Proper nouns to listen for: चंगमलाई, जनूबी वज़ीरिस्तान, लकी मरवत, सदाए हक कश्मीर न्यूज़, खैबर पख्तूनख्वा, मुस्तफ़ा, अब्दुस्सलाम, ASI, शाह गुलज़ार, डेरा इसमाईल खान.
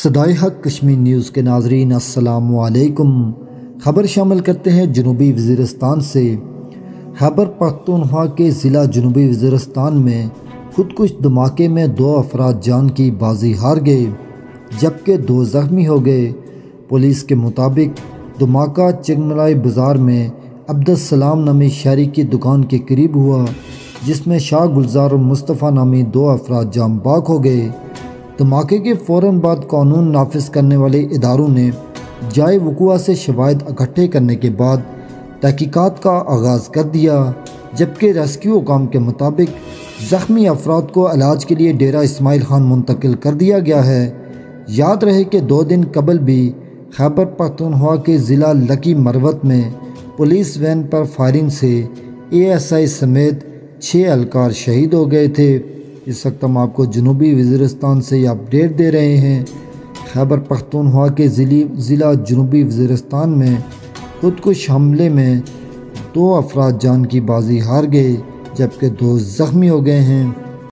सदाए हक कश्मीर न्यूज़ के नाज़रीन अस्सलामु अलैकुम। ख़बर शामिल करते हैं जनूबी वज़ीरिस्तान से। खैबर पख्तूनख्वा के ज़िला जनूबी वज़ीरिस्तान में खुदकुश धमाके में 2 अफराद जान की बाजी हार गए जबकि 2 ज़ख्मी हो गए। पुलिस के मुताबिक धमाका चंगमलाई बाज़ार में अब्दुस्सलाम नामी शहरी की दुकान के करीब हुआ जिसमें शाह गुलज़ार और मुस्तफ़ा नामी 2 अफराद जान बाक हो गए। धमाके के फ़ौरन बाद कानून नाफिज करने वाले इदारों ने जाए वकुआ से शवाहिद इकट्ठे करने के बाद तहकीकात का आगाज़ कर दिया जबकि रेस्क्यू हुकाम के मुताबिक ज़ख्मी अफराद को इलाज के लिए डेरा इसमाईल खान मुंतकिल कर दिया गया है। याद रहे कि 2 दिन कबल भी खैबर पख्तूनख्वा के ज़िला लकी मरवत में पुलिस वैन पर फायरिंग से ASI समेत 6 एहलकार शहीद हो गए थे। इस वक्त हम आपको जनूबी वज़ीरिस्तान से ये अपडेट दे रहे हैं। खैबर पख्तूनख्वा के ज़िला जनूबी वज़ीरिस्तान में खुदकुश हमले में 2 अफराद जान की बाजी हार गए जबकि 2 ज़ख्मी हो गए हैं।